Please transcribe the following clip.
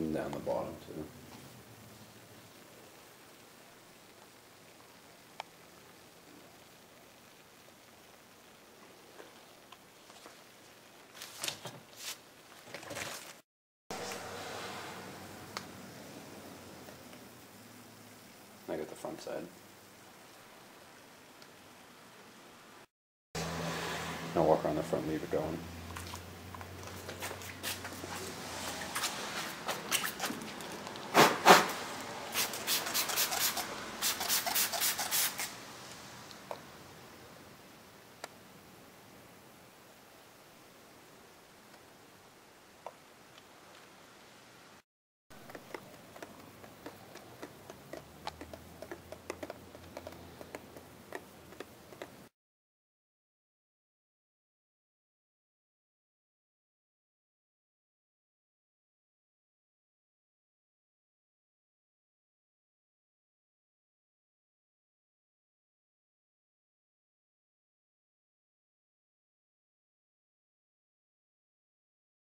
and down the bottom too. I got the front side. I'll walk around the front, leave it going.